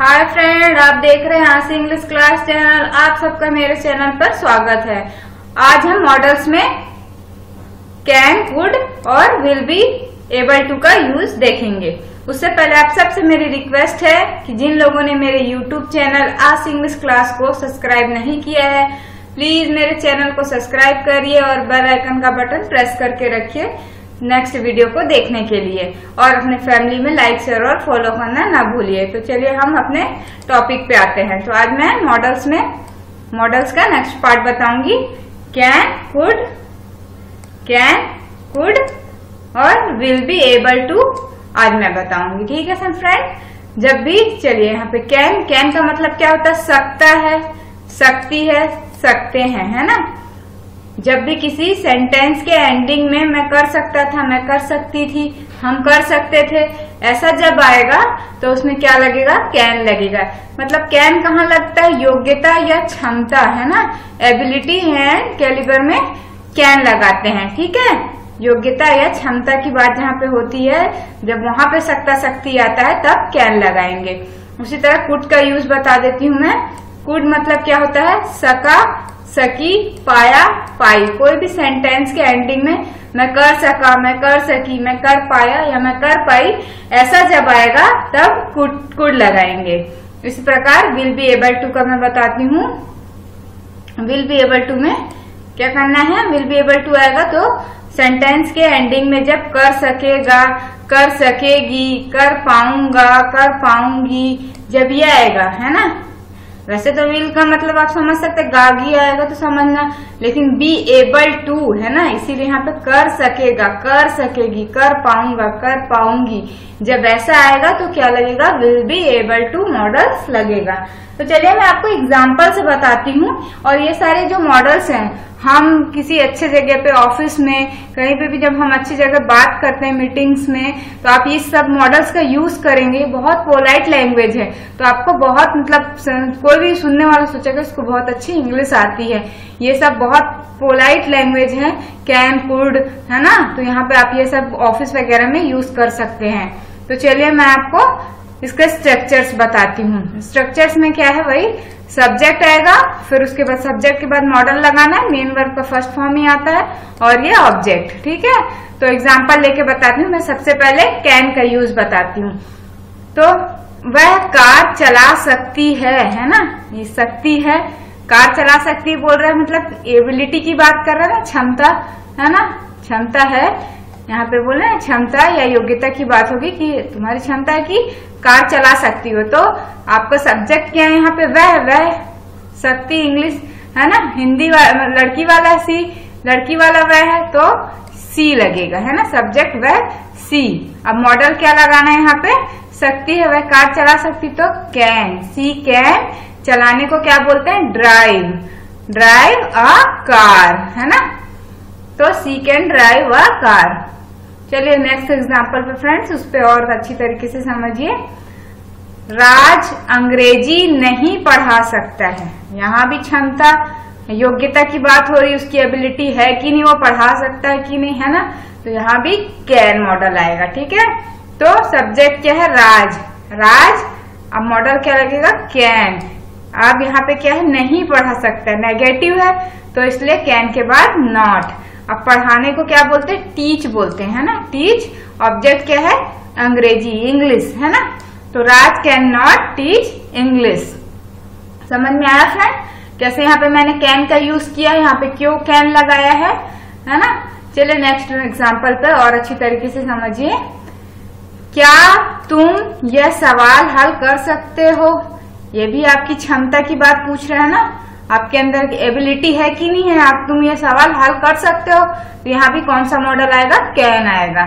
Hi friend, आप देख रहे हैं आशी इंग्लिश क्लास चैनल। आप सबका मेरे चैनल पर स्वागत है। आज हम मॉडल्स में कैन, वुड और विल बी एबल टू का यूज देखेंगे। उससे पहले आप सबसे मेरी रिक्वेस्ट है कि जिन लोगों ने मेरे यूट्यूब चैनल आशी इंग्लिश क्लास को सब्सक्राइब नहीं किया है, प्लीज मेरे चैनल को सब्सक्राइब करिए और बेल आइकन का बटन प्रेस करके रखिए नेक्स्ट वीडियो को देखने के लिए, और अपने फैमिली में लाइक, शेयर और फॉलो करना ना भूलिए। तो चलिए हम अपने टॉपिक पे आते हैं। तो आज मैं मॉडल्स का नेक्स्ट पार्ट बताऊंगी। कैन, कुड और विल बी एबल टू आज मैं बताऊंगी, ठीक है फ्रेंड। जब भी, चलिए यहाँ पे कैन का मतलब क्या होता है? सकता है, सकती है, सकते हैं, है ना। जब भी किसी सेंटेंस के एंडिंग में मैं कर सकता था, मैं कर सकती थी, हम कर सकते थे, ऐसा जब आएगा तो उसमें क्या लगेगा? कैन लगेगा। मतलब कैन कहाँ लगता है? योग्यता या क्षमता, है ना। एबिलिटी एंड कैलिबर में कैन लगाते हैं, ठीक है। योग्यता या क्षमता की बात जहाँ पे होती है, जब वहां पे सकता सकती आता है तब कैन लगाएंगे। उसी तरह कुड का यूज बता देती हूँ मैं। कुड मतलब क्या होता है? सका, सकी, पाया, पाई। कोई भी सेंटेंस के एंडिंग में मैं कर सका, मैं कर सकी, मैं कर पाया या मैं कर पाई, ऐसा जब आएगा तब कुड लगाएंगे। इस प्रकार विल बी एबल टू का मैं बताती हूँ। विल बी एबल टू में क्या करना है? विल बी एबल टू आएगा तो सेंटेंस के एंडिंग में जब कर सकेगा, कर सकेगी, कर पाऊंगा, कर पाऊंगी, जब ये आएगा, है ना। वैसे तो विल का मतलब आप समझ सकते, गागी आएगा तो समझना, लेकिन बी एबल टू, है ना, इसीलिए यहाँ पे कर सकेगा, कर सकेगी, कर पाऊंगा, कर पाऊंगी, जब ऐसा आएगा तो क्या लगेगा? Will be able to models लगेगा। तो चलिए मैं आपको एग्जांपल से बताती हूँ। और ये सारे जो मॉडल्स हैं, हम किसी अच्छे जगह पे, ऑफिस में, कहीं पे भी जब हम अच्छी जगह बात करते हैं, मीटिंग्स में, तो आप ये सब मॉडल्स का यूज करेंगे। बहुत पोलाइट लैंग्वेज है, तो आपको बहुत, मतलब कोई भी सुनने वाला सोचेगा इसको बहुत अच्छी इंग्लिश आती है, ये सब बहुत पोलाइट लैंग्वेज है कैन, कुड, है ना। तो यहाँ पे आप ये सब ऑफिस वगैरह में यूज कर सकते हैं। तो चलिए मैं आपको इसका स्ट्रक्चर्स बताती हूँ। स्ट्रक्चर्स में क्या है? वही सब्जेक्ट आएगा, फिर उसके बाद सब्जेक्ट के बाद मॉडल लगाना है। मेन वर्ब का फर्स्ट फॉर्म ही आता है, और ये ऑब्जेक्ट, ठीक है। तो एग्जांपल लेके बताती हूँ मैं। सबसे पहले कैन का यूज बताती हूँ। तो वह कार चला सकती है ना, ये सकती है, कार चला सकती बोल रहा है, मतलब एबिलिटी की बात कर रहा है ना, क्षमता, है ना, क्षमता है। यहाँ पे बोल रहे हैं क्षमता या योग्यता की बात होगी कि तुम्हारी क्षमता है कि कार चला सकती हो। तो आपका सब्जेक्ट क्या है यहाँ पे? वह सकती, इंग्लिश, है ना, हिंदी लड़की वाला सी, लड़की वाला वह है तो सी लगेगा, है ना, सब्जेक्ट वह सी। अब मॉडल क्या लगाना है यहाँ पे? सकती है, वह कार चला सकती, तो कैन, सी कैन। चलाने को क्या बोलते हैं? ड्राइव, ड्राइव अ कार, है ना, तो she can drive a car. चलिए नेक्स्ट एग्जाम्पल पे फ्रेंड्स, उस पे और अच्छी तरीके से समझिए। राज अंग्रेजी नहीं पढ़ा सकता है। यहाँ भी क्षमता, योग्यता की बात हो रही, उसकी एबिलिटी है कि नहीं, वो पढ़ा सकता है कि नहीं, है ना। तो यहाँ भी कैन मॉडल आएगा, ठीक है। तो सब्जेक्ट क्या है? राज, अब मॉडल क्या लगेगा? कैन। अब यहाँ पे क्या है? नहीं पढ़ा सकता, नेगेटिव है, तो इसलिए कैन के बाद नॉट। अब पढ़ाने को क्या बोलते हैं? टीच बोलते हैं, है ना, टीच। ऑब्जेक्ट क्या है? अंग्रेजी, इंग्लिश, है ना। तो Raj can not teach English. समझ में आया फ्रेंड कैसे यहाँ पे मैंने कैन का यूज किया, यहाँ पे क्यों कैन लगाया है ना। चलिए नेक्स्ट एग्जांपल पे और अच्छी तरीके से समझिए। क्या तुम यह सवाल हल कर सकते हो? ये भी आपकी क्षमता की बात पूछ रहे हैं ना, आपके अंदर एबिलिटी है कि नहीं है, आप तुम ये सवाल हल कर सकते हो। तो यहाँ भी कौन सा मॉडल आएगा? कैन आएगा।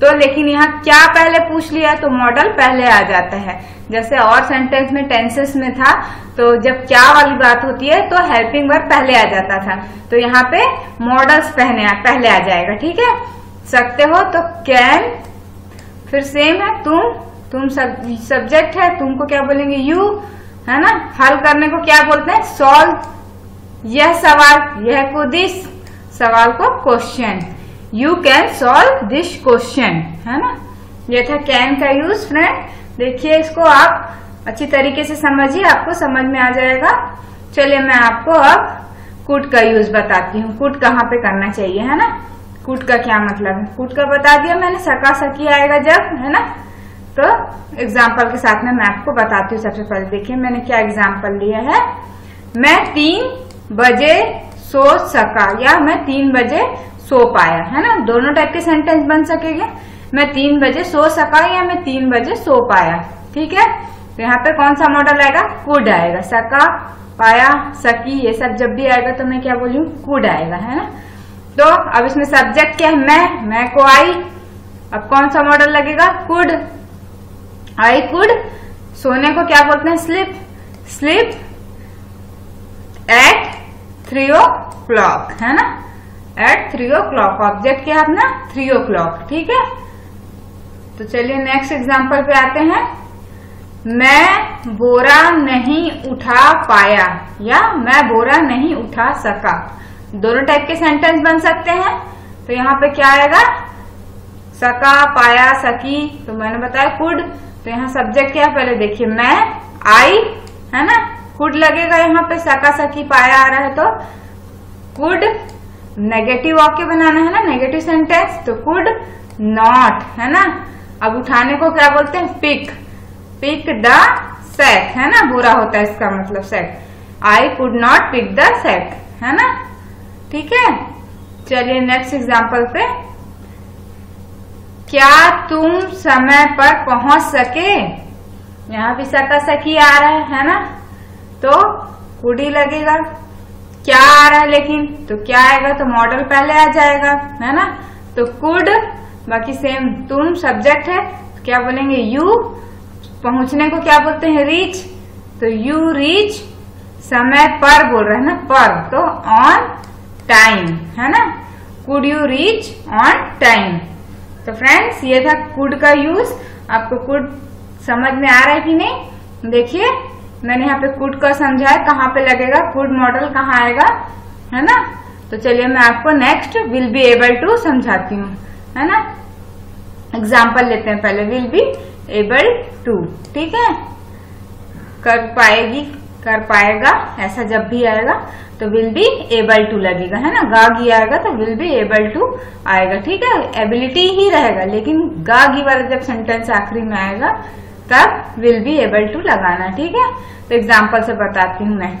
तो लेकिन यहाँ क्या पहले पूछ लिया, तो मॉडल पहले आ जाता है। जैसे और सेंटेंस में टेंसेस में था, तो जब क्या वाली बात होती है तो हेल्पिंग वर्ब पहले आ जाता था, तो यहाँ पे मॉडल्स पहले आ जाएगा, ठीक है। सकते हो तो कैन, फिर सेम है तुम सब्जेक्ट है, तुमको क्या बोलेंगे? यू, है ना। हल करने को क्या बोलते हैं? सॉल्व, यह सवाल, यह को दिस, सवाल को question, you can solve this question, है ना। यह था कैन का यूज फ्रेंड। देखिए इसको आप अच्छी तरीके से समझिए, आपको समझ में आ जाएगा। चलिए मैं आपको अब कुड का यूज बताती हूँ। कुड कहाँ पे करना चाहिए, है ना। कुड का क्या मतलब है, कुड का बता दिया मैंने। सका सकी आएगा जब, है ना। तो एग्जाम्पल के साथ में मैं आपको बताती हूँ। सबसे पहले देखिए मैंने क्या एग्जाम्पल लिया है। मैं 3 बजे सो सका या मैं 3 बजे सो पाया, है ना। दोनों टाइप के सेंटेंस बन सकेंगे। मैं 3 बजे सो सका या मैं 3 बजे सो पाया, ठीक है। तो यहाँ पे कौन सा मॉडल आएगा, कुड आएगा। सका, पाया, सकी, ये सब जब भी आएगा तो मैं क्या बोलूं, कुड आएगा, है ना। तो अब इसमें सब्जेक्ट क्या है, मैं को आई। अब कौन सा मॉडल लगेगा, कुड। I could. सोने को क्या बोलते हैं, स्लिप। स्लिप एट 3 o'clock, है ना। एट 3 o'clock, ऑब्जेक्ट क्या है अपना, 3 o'clock, ठीक है। तो चलिए नेक्स्ट एग्जाम्पल पे आते हैं। मैं बोरा नहीं उठा पाया या मैं बोरा नहीं उठा सका, दोनों टाइप के सेंटेंस बन सकते हैं। तो यहाँ पे क्या आएगा, सका, पाया, सकी, तो मैंने बताया कुड। तो यहाँ सब्जेक्ट क्या है, पहले देखिए मैं आई, है ना, कुड लगेगा यहाँ पे। सका, सकी, पाया आ रहा है तो कुड। नेगेटिव वाक्य बनाना है ना, नेगेटिव सेंटेंस, तो कुड नॉट, है ना। अब उठाने को क्या बोलते हैं, पिक। पिक द सैक, है ना, बोरा होता है इसका मतलब sack. I could not pick the sack, है ना, ठीक है। चलिए नेक्स्ट एग्जाम्पल पे। क्या तुम समय पर पहुंच सके, यहाँ भी सका सकी आ रहा है ना, तो कुडी लगेगा। क्या आ रहा है लेकिन, तो क्या आएगा, तो मॉडल पहले आ जाएगा, है ना। तो कुड, बाकी सेम, तुम सब्जेक्ट है तो क्या बोलेंगे, यू। पहुंचने को क्या बोलते हैं, रीच, तो यू रीच। समय पर बोल रहे हैं ना, पर, तो ऑन टाइम, है ना। Could you reach on time. तो फ्रेंड्स ये था कुड का यूज। आपको कुड समझ में आ रहा है कि नहीं, देखिए मैंने यहाँ पे कुड का समझाया, कहाँ पे लगेगा कुड मॉडल, कहाँ आएगा, है ना। तो चलिए मैं आपको next will be able to समझाती हूँ, है ना। एग्जाम्पल लेते हैं पहले, विल बी एबल टू, ठीक है। कर पाएगी, कर पाएगा, ऐसा जब भी आएगा तो विल बी एबल टू लगेगा, है ना। गागी आएगा तो विल बी एबल टू आएगा, ठीक है। एबिलिटी ही रहेगा, लेकिन गागी वाला जब सेंटेंस आखिरी में आएगा तब विल बी एबल टू लगाना, ठीक है। तो एग्जाम्पल से बताती हूँ मैं।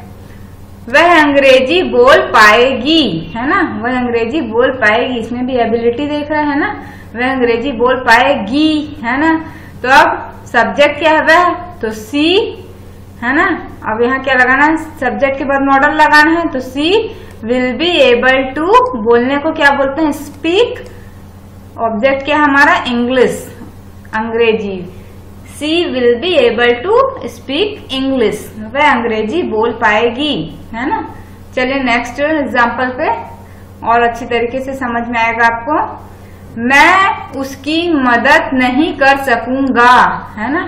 वह अंग्रेजी बोल पाएगी, है ना, वह अंग्रेजी बोल पाएगी। इसमें भी एबिलिटी देख रहा है ना, वह अंग्रेजी बोल पाएगी, है ना। तो अब सब्जेक्ट क्या है, वह, तो सी, है ना। अब यहाँ क्या लगाना है, सब्जेक्ट के बाद मॉडल लगाना है। तो she will be able to, बोलने को क्या बोलते हैं, स्पीक। ऑब्जेक्ट क्या है हमारा, इंग्लिश, अंग्रेजी। She will be able to speak English, वह अंग्रेजी बोल पाएगी, है ना। चलिए नेक्स्ट एग्जाम्पल पे, और अच्छी तरीके से समझ में आएगा आपको। मैं उसकी मदद नहीं कर सकूंगा, है ना,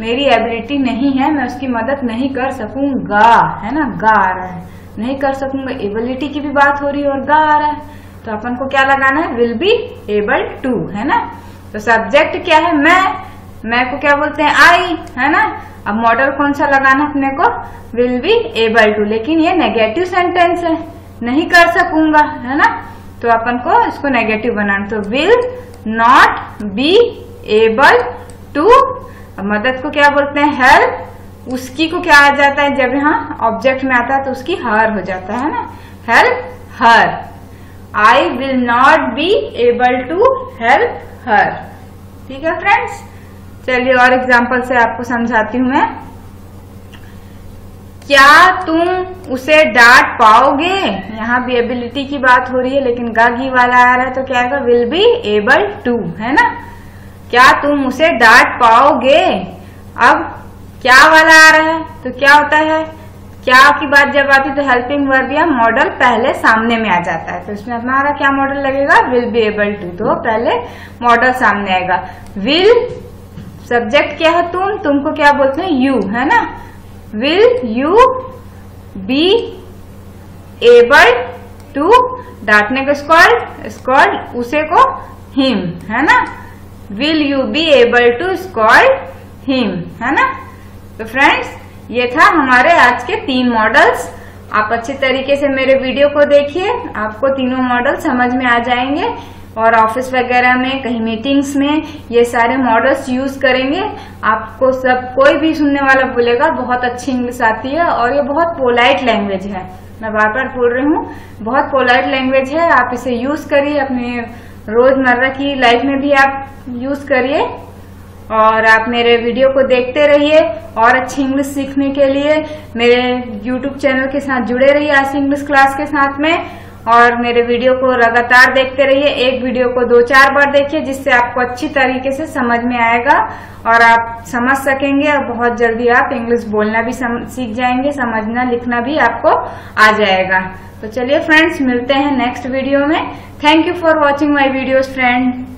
मेरी एबिलिटी नहीं है, मैं उसकी मदद नहीं कर सकूंगा, है ना। गा आ रहा है, नहीं कर सकूंगा, एबिलिटी की भी बात हो रही है और गा आ रहा है, तो अपन को क्या लगाना है, विल बी एबल टू, है ना। तो सब्जेक्ट क्या है, मैं को क्या बोलते हैं, आई, है ना। अब मॉडल कौन सा लगाना है अपने को, विल बी एबल टू, लेकिन ये नेगेटिव सेंटेंस है, नहीं कर सकूंगा, है ना। तो अपन को इसको नेगेटिव बनाना, तो will not be able to. मदद को क्या बोलते हैं, हेल्प। उसकी को क्या आ जाता है, जब यहाँ ऑब्जेक्ट में आता है तो उसकी हर हो जाता है ना, help her. I will not be able to help her, ठीक है फ्रेंड्स। चलिए और एग्जाम्पल से आपको समझाती हूँ मैं। क्या तुम उसे डांट पाओगे, यहाँ भी एबिलिटी की बात हो रही है लेकिन गागी वाला आ रहा है, तो क्या आएगा, विल बी एबल टू, है ना। क्या तुम उसे डांट पाओगे, अब क्या वाला आ रहा है, तो क्या होता है, क्या की बात जब आती है तो हेल्पिंग वर्ब या मॉडल पहले सामने में आ जाता है। तो इसमें हमारा क्या मॉडल लगेगा, विल बी एबल टू, तो पहले मॉडल सामने आएगा। विल, सब्जेक्ट क्या है, तुम, तुमको क्या बोलते हैं, यू, है ना। Will you be able to, डांटने को स्कॉल्ड, स्कॉल्ड उसे को him, है ना। Will you be able to scold him, है ना। तो फ्रेंड्स ये था हमारे आज के तीन मॉडल्स। आप अच्छे तरीके से मेरे वीडियो को देखिए, आपको तीनों मॉडल समझ में आ जाएंगे और ऑफिस वगैरह में कहीं मीटिंग्स में ये सारे मॉडल्स यूज करेंगे। आपको सब कोई भी सुनने वाला बोलेगा बहुत अच्छी इंग्लिश आती है और ये बहुत पोलाइट लैंग्वेज है, मैं बार बार बोल रही हूँ बहुत पोलाइट लैंग्वेज है। आप इसे यूज करिए, अपने रोजमर्रा की लाइफ में भी आप यूज करिए और आप मेरे वीडियो को देखते रहिए। और अच्छी इंग्लिश सीखने के लिए मेरे यूट्यूब चैनल के साथ जुड़े रहिए, आशी इंग्लिश क्लास के साथ में, और मेरे वीडियो को लगातार देखते रहिए। एक वीडियो को 2-4 बार देखिए जिससे आपको अच्छी तरीके से समझ में आएगा और आप समझ सकेंगे और बहुत जल्दी आप इंग्लिश बोलना भी सीख जाएंगे, समझना लिखना भी आपको आ जाएगा। तो चलिए फ्रेंड्स मिलते हैं नेक्स्ट वीडियो में। Thank you for watching my videos friend.